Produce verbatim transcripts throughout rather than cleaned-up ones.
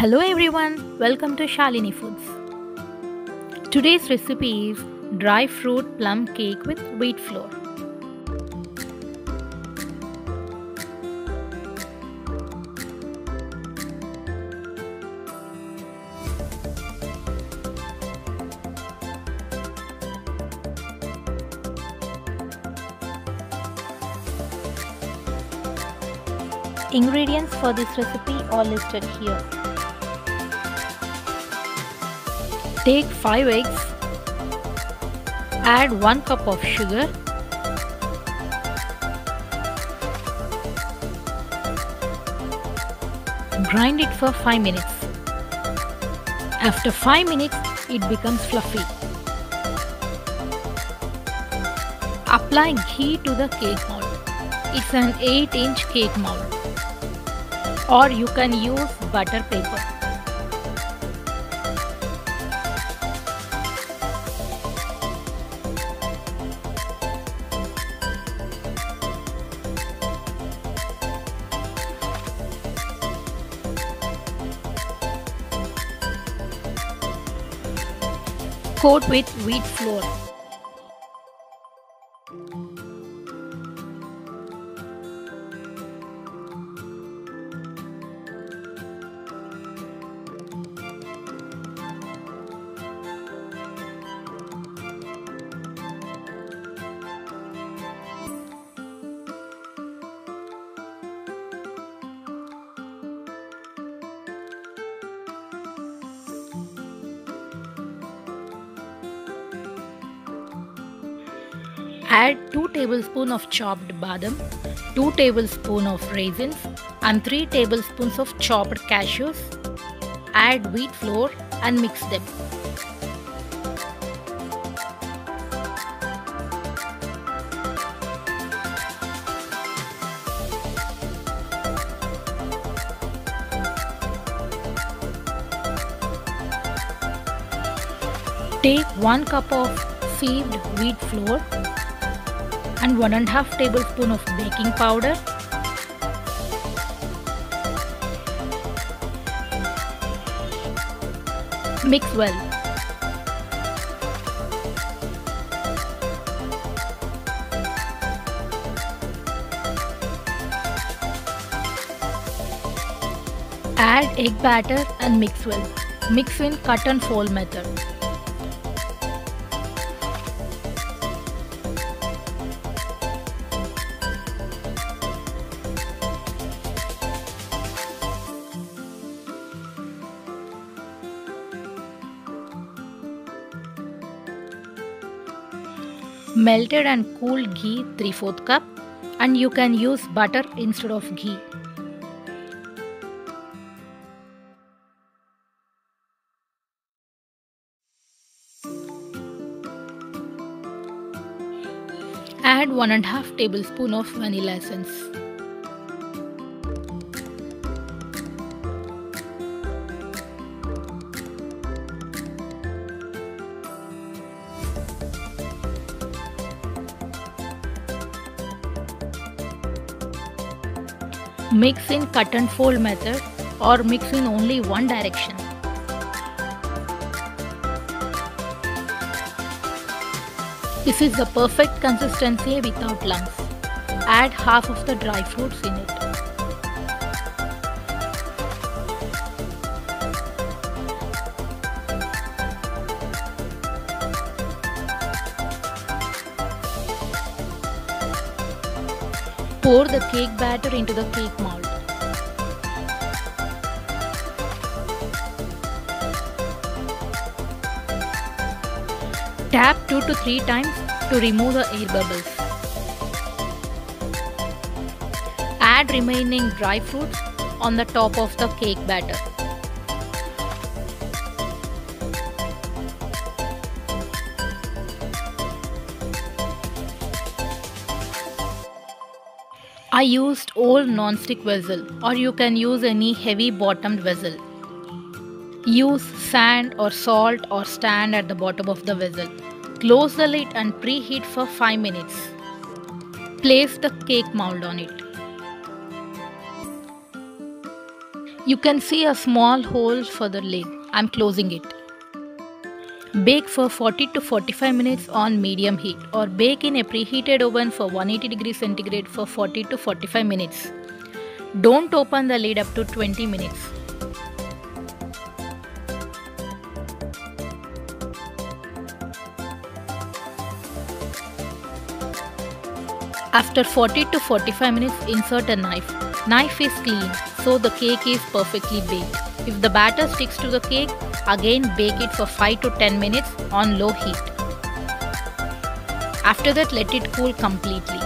Hello everyone, welcome to Shalini Foods. Today's recipe is dry fruit plum cake with wheat flour. Ingredients for this recipe are listed here. Take five eggs, add one cup of sugar, grind it for five minutes. After five minutes, it becomes fluffy. Apply ghee to the cake mold. It's an eight inch cake mold, or you can use butter paper. Coat with wheat flour. Add two tablespoons of chopped badam, two tablespoons of raisins and three tablespoons of chopped cashews. Add wheat flour and mix them. Take one cup of sieved wheat flour and one and a half tablespoon of baking powder. Mix well. Add egg batter and mix well. Mix in cut and fold method. Melted and cooled ghee three fourths cup, and you can use butter instead of ghee. Add one and a half tablespoon of vanilla essence. Mix in cut and fold method, or mix in only one direction. This is the perfect consistency without lumps. Add half of the dry fruits in it. Pour the cake batter into the cake mold. Tap two to three times to remove the air bubbles. Add remaining dry fruits on the top of the cake batter. I used old non-stick vessel, or you can use any heavy bottomed vessel. Use sand or salt or stand at the bottom of the vessel. Close the lid and preheat for five minutes. Place the cake mold on it. You can see a small hole for the lid. I'm closing it. Bake for forty to forty-five minutes on medium heat, or bake in a preheated oven for one hundred eighty degrees centigrade for forty to forty-five minutes. Don't open the lid up to twenty minutes. After forty to forty-five minutes, insert a knife. Knife is clean, so the cake is perfectly baked. If the batter sticks to the cake, again bake it for five to ten minutes on low heat. After that, let it cool completely.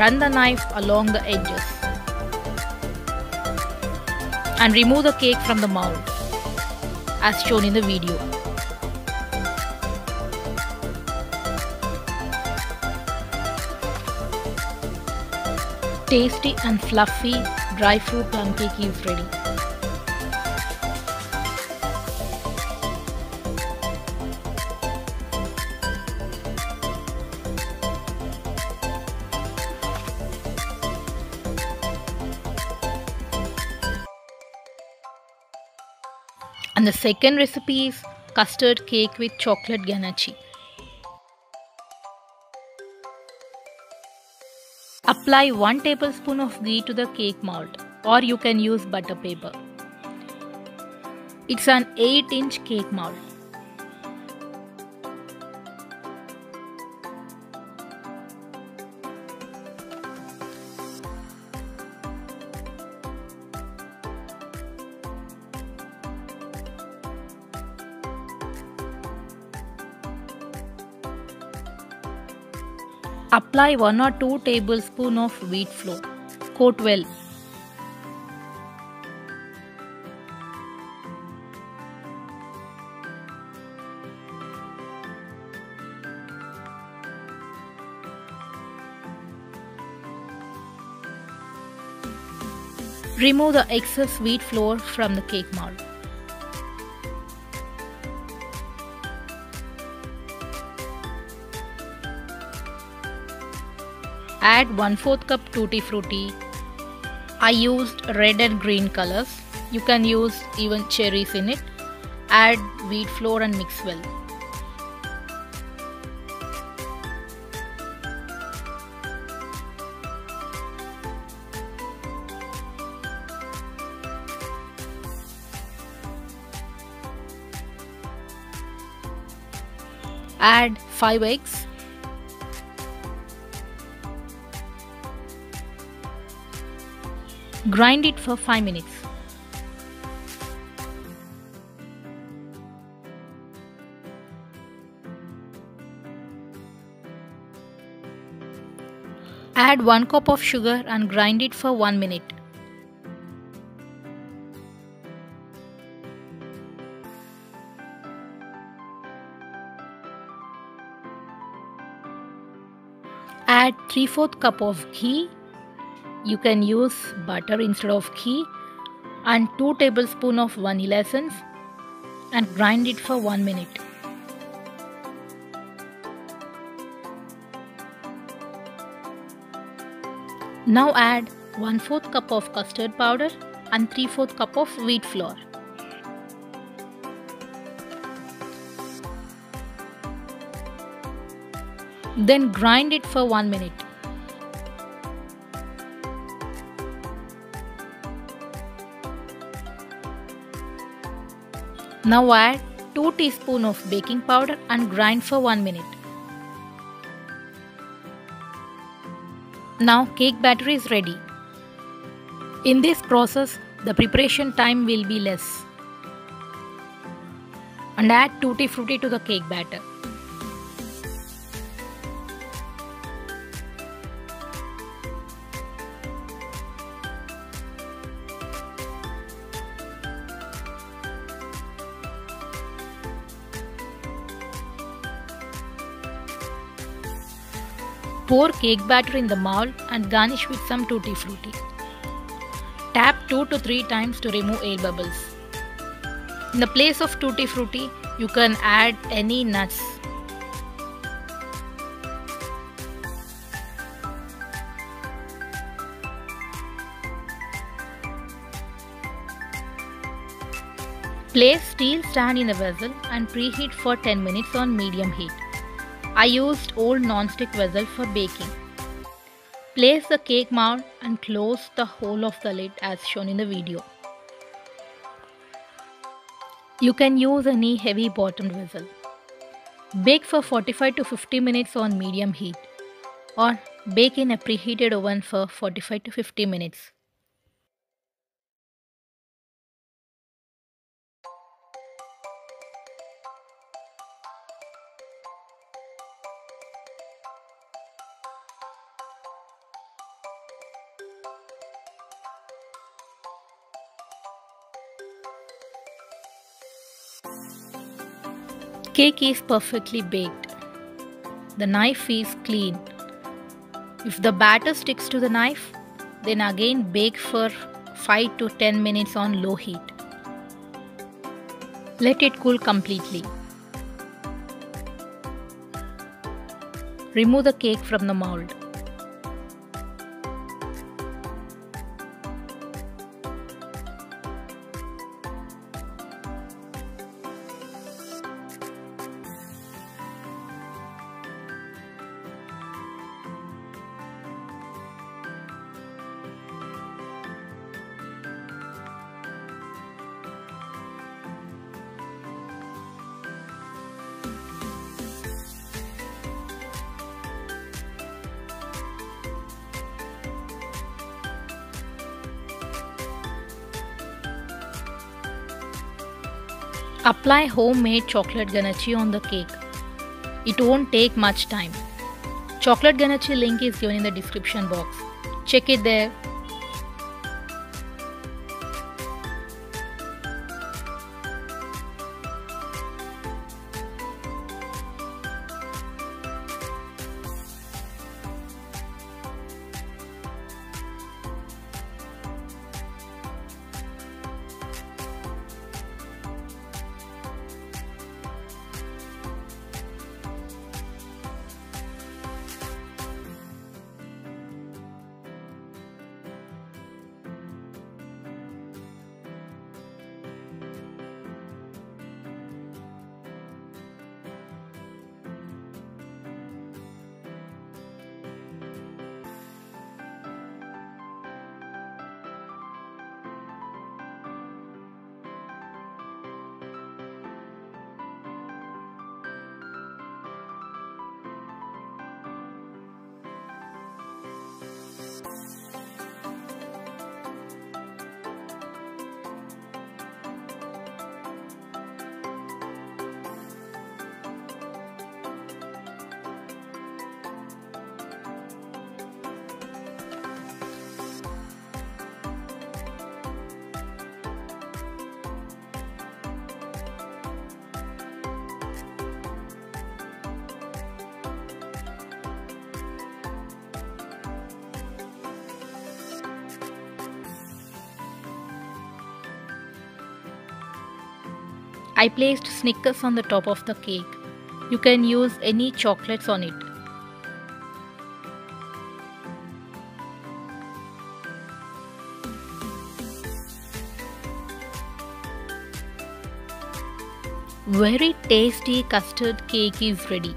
Run the knife along the edges and remove the cake from the mold, as shown in the video. Tasty and fluffy dry fruit plum cake is ready. And the second recipe is custard cake with chocolate ganache. Apply one tablespoon of ghee to the cake mold, or you can use butter paper. It's an eight inch cake mold. Apply one or two tablespoons of wheat flour. Coat well. Remove the excess wheat flour from the cake mold. Add one fourth cup Tutti Frutti. I used red and green colors. You can use even cherries in it. Add wheat flour and mix well. Add five eggs. Grind it for five minutes. Add one cup of sugar and grind it for one minute. Add three fourths cup of ghee. You can use butter instead of ghee, and two tablespoons of vanilla essence, and grind it for one minute. Now add one fourth cup of custard powder and three fourths cup of wheat flour. Then grind it for one minute. Now add two teaspoons of baking powder and grind for one minute. Now cake batter is ready. In this process, the preparation time will be less. And add Tutti Frutti to the cake batter. Pour cake batter in the mold and garnish with some Tutti Frutti. Tap two to three times to remove air bubbles. In the place of Tutti Frutti, you can add any nuts. Place steel stand in a vessel and preheat for ten minutes on medium heat. I used old non-stick vessel for baking. Place the cake mound and close the hole of the lid as shown in the video. You can use any heavy bottomed vessel. Bake for forty-five to fifty minutes on medium heat or bake in a preheated oven for forty-five to fifty minutes. Cake is perfectly baked. The knife is clean. If the batter sticks to the knife, then again bake for five to ten minutes on low heat. Let it cool completely. Remove the cake from the mold. Apply homemade chocolate ganache on the cake. It won't take much time. Chocolate ganache link is given in the description box. Check it there. I placed Snickers on the top of the cake. You can use any chocolates on it. Very tasty custard cake is ready.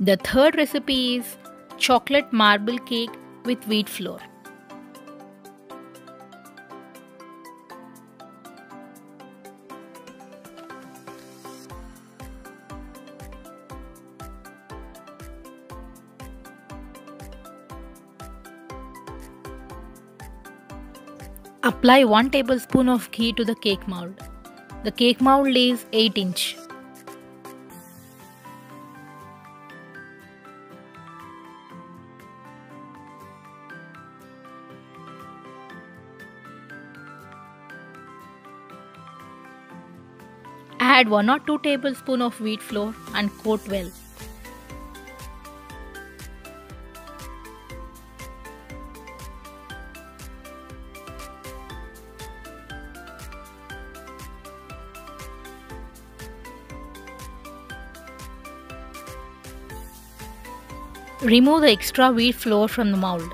The third recipe is chocolate marble cake with wheat flour. Apply one tablespoon of ghee to the cake mold. The cake mold is eight inch. Add one or two tablespoons of wheat flour and coat well. Remove the extra wheat flour from the mold.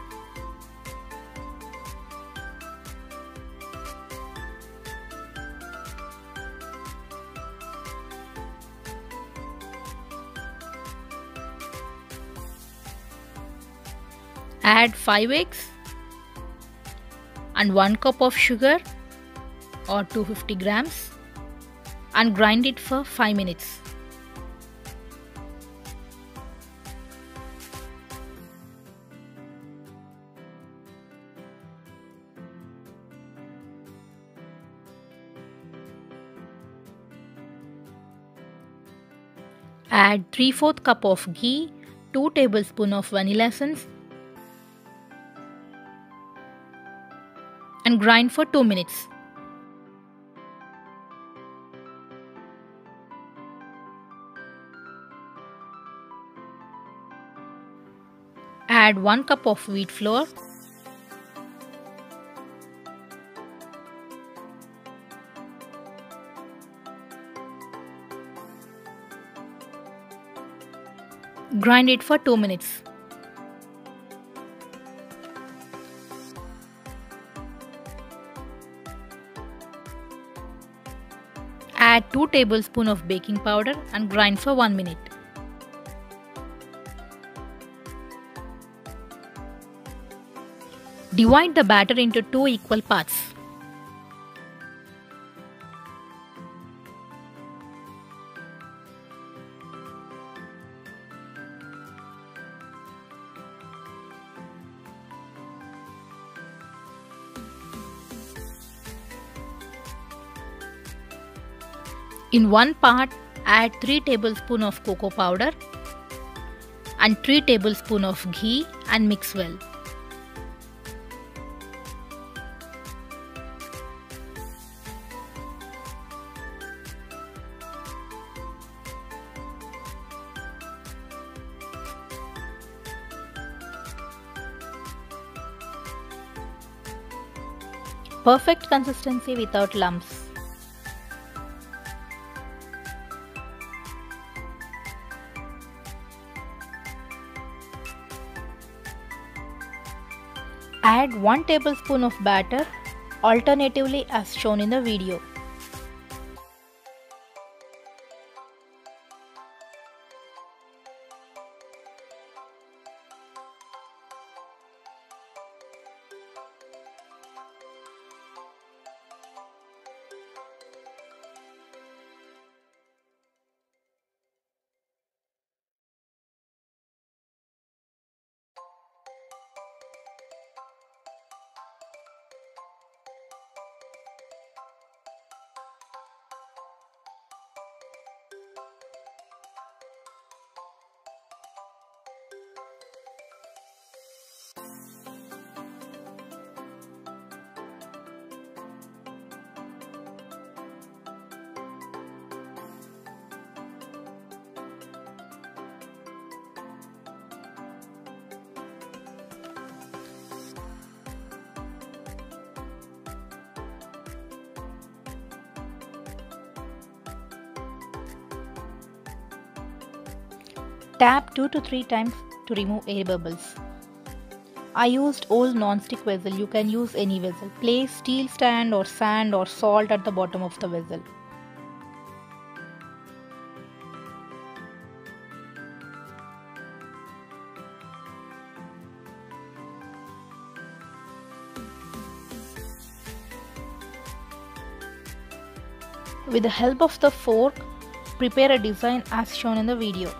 Add five eggs and one cup of sugar or two hundred fifty grams and grind it for five minutes. Add three fourths cup of ghee, two tablespoons of vanilla essence and grind for two minutes. Add one cup of wheat flour . Grind it for two minutes. Add two tablespoons of baking powder and grind for one minute. Divide the batter into two equal parts. In one part, add three tablespoons of cocoa powder and three tablespoons of ghee and mix well. Perfect consistency without lumps. Add one tablespoon of batter alternatively as shown in the video. Tap two to three times to remove air bubbles. I used old non-stick vessel, you can use any vessel. Place steel stand or sand or salt at the bottom of the vessel. With the help of the fork, prepare a design as shown in the video.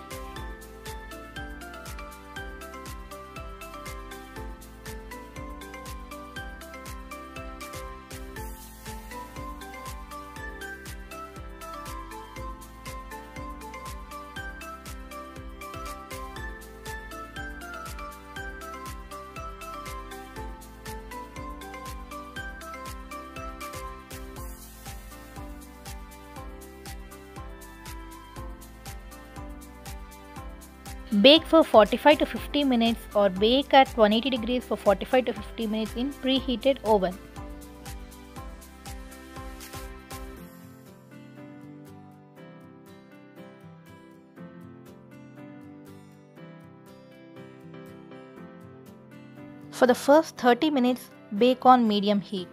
Bake for forty-five to fifty minutes or bake at one hundred eighty degrees for forty-five to fifty minutes in preheated oven. For the first thirty minutes, bake on medium heat.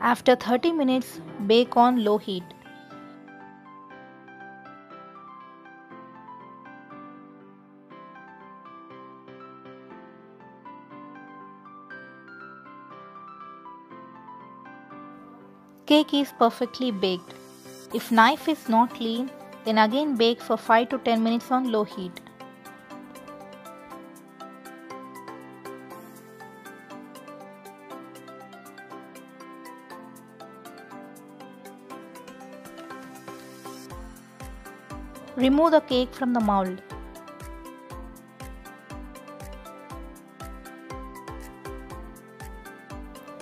After thirty minutes, bake on low heat. Cake is perfectly baked. If knife is not clean, then again bake for five to ten minutes on low heat. Remove the cake from the mold.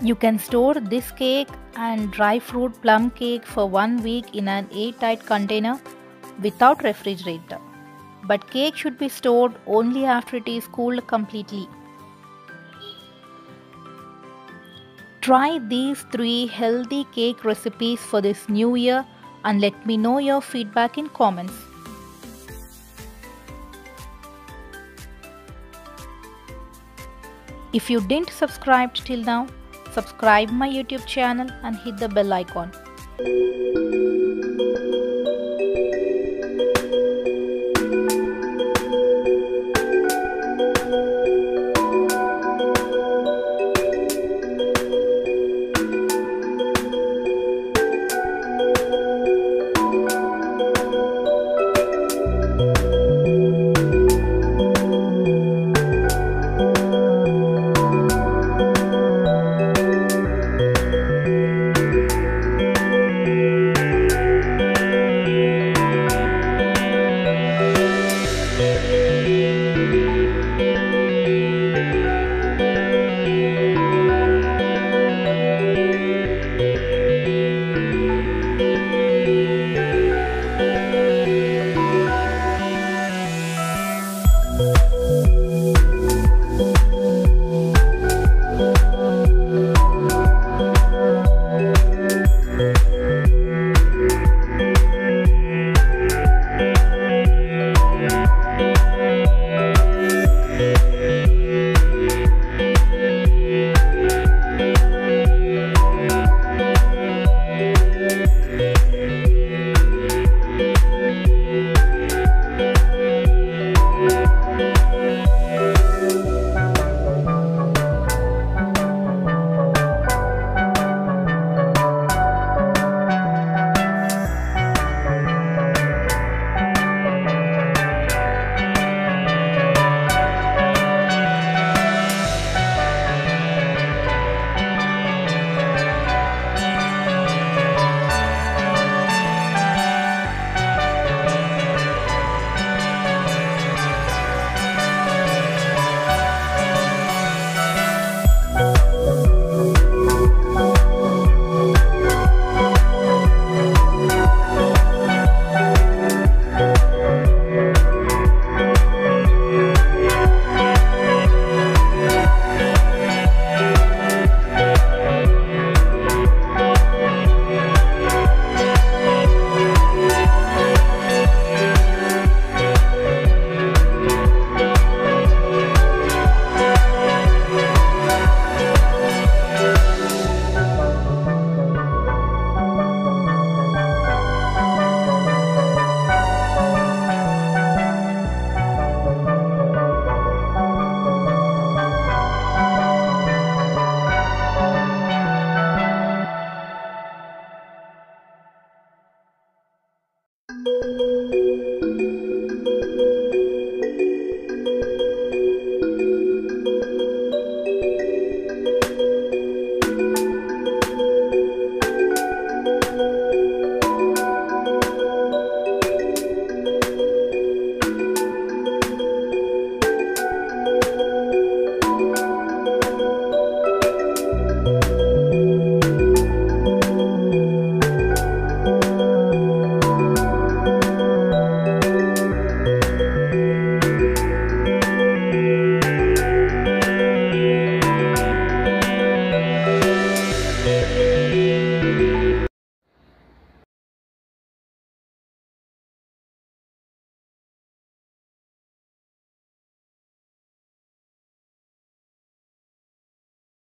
You can store this cake and dry fruit plum cake for one week in an airtight container without refrigerator. But cake should be stored only after it is cooled completely. Try these three healthy cake recipes for this new year and let me know your feedback in comments. If you didn't subscribe till now, subscribe my YouTube channel and hit the bell icon.